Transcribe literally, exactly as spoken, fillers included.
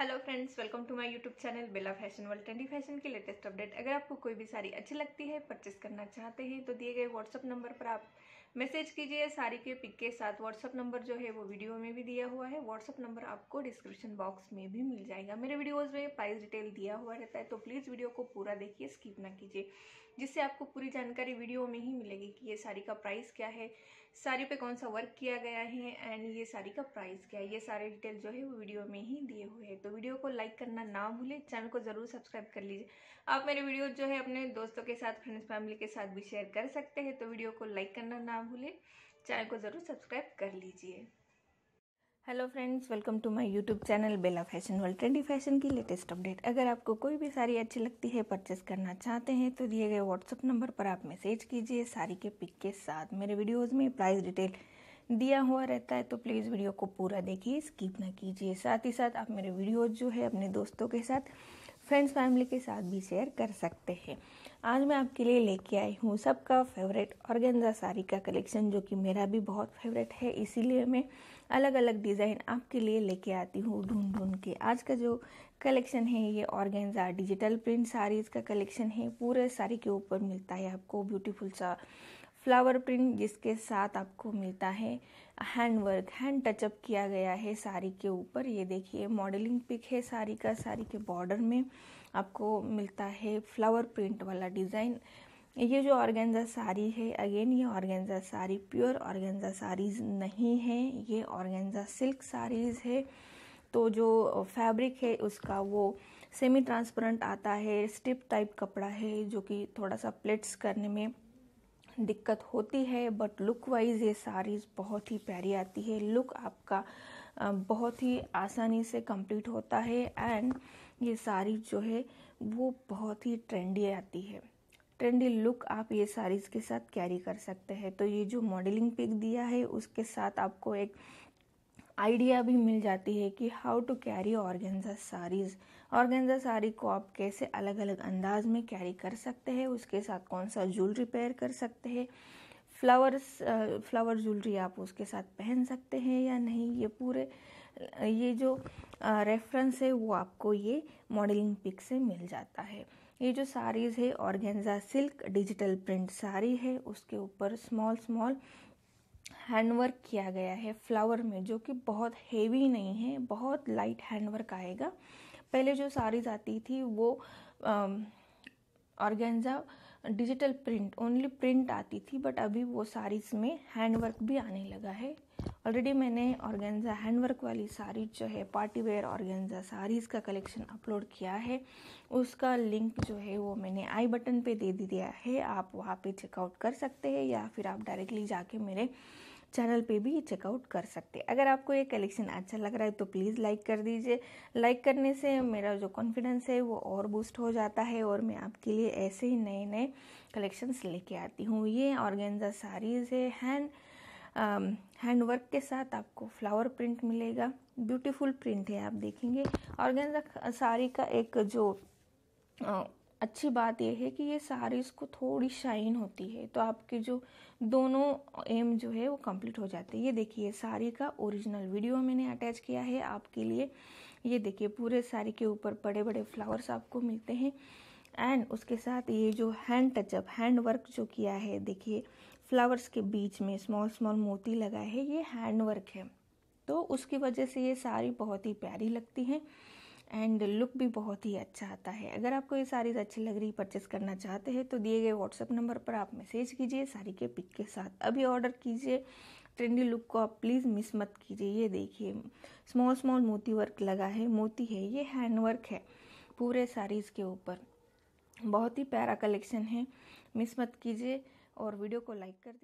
Hello friends, welcome to my YouTube channel Bela fashion world. Trendy fashion की latest update. अगर आपको कोई भी साड़ी अच्छी लगती है, परचेस करना चाहते हैं तो दिए गए व्हाट्सअप नंबर पर आप मैसेज कीजिए साड़ी के पिक के साथ। व्हाट्सअप नंबर जो है वो वीडियो में भी दिया हुआ है। व्हाट्सअप नंबर आपको डिस्क्रिप्शन बॉक्स में भी मिल जाएगा। मेरे वीडियोज़ में प्राइस डिटेल दिया हुआ रहता है, तो प्लीज़ वीडियो को पूरा देखिए, स्किप ना कीजिए, जिससे आपको पूरी जानकारी वीडियो में ही मिलेगी कि ये साड़ी का प्राइस क्या है, साड़ी पे कौन सा वर्क किया गया है एंड ये साड़ी का प्राइस क्या है। ये सारे डिटेल जो है वो वीडियो में ही दिए हुए हैं, तो वीडियो को लाइक करना ना भूलें। चैनल को ज़रूर सब्सक्राइब कर लीजिए। आप मेरे वीडियो जो है अपने दोस्तों के साथ, फ्रेंड्स, फैमिली के साथ भी शेयर कर सकते हैं, तो वीडियो को लाइक करना ना भूलें। चैनल को ज़रूर सब्सक्राइब कर लीजिए। Hello friends, welcome to my YouTube channel Bela fashion world. Trendy fashion की लेटेस्ट अपडेट। अगर आपको कोई भी साड़ी अच्छी लगती है, परचेस करना चाहते हैं तो दिए गए व्हाट्सअप नंबर पर आप मैसेज कीजिए साड़ी के पिक के साथ। मेरे वीडियोस में प्राइस डिटेल दिया हुआ रहता है, तो प्लीज़ वीडियो को पूरा देखिए, स्किप ना कीजिए। साथ ही साथ आप मेरे वीडियोज़ जो है अपने दोस्तों के साथ, फ्रेंड्स, फैमिली के साथ भी शेयर कर सकते हैं। आज मैं आपके लिए लेके आई हूँ सबका फेवरेट ऑर्गेन्जा साड़ी का कलेक्शन, जो कि मेरा भी बहुत फेवरेट है। इसीलिए मैं अलग अलग डिज़ाइन आपके लिए लेके आती हूँ ढूंढ ढूंढ के। आज का जो कलेक्शन है ये ऑर्गेन्जा डिजिटल प्रिंट साड़ीज़ का कलेक्शन है। पूरे साड़ी के ऊपर मिलता है आपको ब्यूटीफुल सा फ्लावर प्रिंट, जिसके साथ आपको मिलता है हैंड वर्क, हैंड टचअप किया गया है साड़ी के ऊपर। ये देखिए मॉडलिंग पिक है साड़ी का। साड़ी के बॉर्डर में आपको मिलता है फ्लावर प्रिंट वाला डिज़ाइन। ये जो ऑर्गेन्जा साड़ी है, अगेन ये organza sari pure organza saris नहीं है, ये ऑर्गेन्जा सिल्क साड़ीज़ है। तो जो फैब्रिक है उसका वो सेमी ट्रांसपेरेंट आता है, स्ट्रिप टाइप कपड़ा है, जो कि थोड़ा सा प्लेट्स करने में दिक्कत होती है, बट लुक वाइज ये साड़ीज़ बहुत ही प्यारी आती है। लुक आपका बहुत ही आसानी से कंप्लीट होता है एंड ये साड़ी जो है वो बहुत ही ट्रेंडी आती है। ट्रेंडी लुक आप ये साड़ीज़ के साथ कैरी कर सकते हैं। तो ये जो मॉडलिंग पिक दिया है उसके साथ आपको एक आइडिया भी मिल जाती है कि how to carry organza saris. Organza sari को आप कैसे अलग अलग अंदाज में कैरी कर सकते हैं, उसके साथ कौन सा ज्वेलरी पेयर कर सकते हैं, फ्लावर्स फ्लावर ज्वेलरी आप उसके साथ पहन सकते हैं या नहीं, ये पूरे ये जो रेफरेंस है वो आपको ये मॉडलिंग पिक से मिल जाता है। ये जो साड़ीज़ है organza silk digital print sari है, उसके ऊपर स्मॉल स्मॉल हैंडवर्क किया गया है फ्लावर में, जो कि बहुत हेवी नहीं है, बहुत लाइट हैंडवर्क आएगा। पहले जो साड़ीज आती थी वो organza digital print only print आती थी, बट अभी वो साड़ीज में हैंडवर्क भी आने लगा है। ऑलरेडी मैंने ऑर्गेन्जा हैंडवर्क वाली साड़ी जो है पार्टी वेयर ऑर्गेन्जा साड़ीज़ का कलेक्शन अपलोड किया है, उसका लिंक जो है वो मैंने आई बटन पे दे दिया है। आप वहाँ पे चेकआउट कर सकते हैं या फिर आप डायरेक्टली जाके मेरे चैनल पे भी चेकआउट कर सकते हैं। अगर आपको ये कलेक्शन अच्छा लग रहा है तो प्लीज़ लाइक कर दीजिए। लाइक करने से मेरा जो कॉन्फिडेंस है वो और बूस्ट हो जाता है और मैं आपके लिए ऐसे ही नए नए कलेक्शंस लेके आती हूँ। ये ऑर्गेन्जा साड़ीज़ है, हैंड हैंडवर्क uh, के साथ आपको फ्लावर प्रिंट मिलेगा, ब्यूटीफुल प्रिंट है, आप देखेंगे। ऑर्गेन्जा साड़ी का एक जो uh, अच्छी बात यह है कि ये साड़ीज़ को थोड़ी शाइन होती है, तो आपके जो दोनों एम जो है वो कंप्लीट हो जाते हैं। ये देखिए साड़ी का ओरिजिनल वीडियो मैंने अटैच किया है आपके लिए। ये देखिए पूरे साड़ी के ऊपर बड़े बड़े फ्लावर्स आपको मिलते हैं एंड उसके साथ ये जो हैंड टचअप हैंड वर्क जो किया है, देखिए फ्लावर्स के बीच में स्मॉल स्मॉल मोती लगा है, ये हैंड वर्क है, तो उसकी वजह से ये साड़ी बहुत ही प्यारी लगती है एंड लुक भी बहुत ही अच्छा आता है। अगर आपको ये साड़ीज़ अच्छी लग रही, परचेस करना चाहते हैं तो दिए गए व्हाट्सअप नंबर पर आप मैसेज कीजिए साड़ी के पिक के साथ। अभी ऑर्डर कीजिए, ट्रेंडी लुक को आप प्लीज़ मिस मत कीजिए। ये देखिए स्मॉल स्मॉल मोती वर्क लगा है, मोती है, ये हैंड वर्क है पूरे साड़ीज़ के ऊपर। बहुत ही प्यारा कलेक्शन है, मिस मत कीजिए और वीडियो को लाइक कर दीजिए।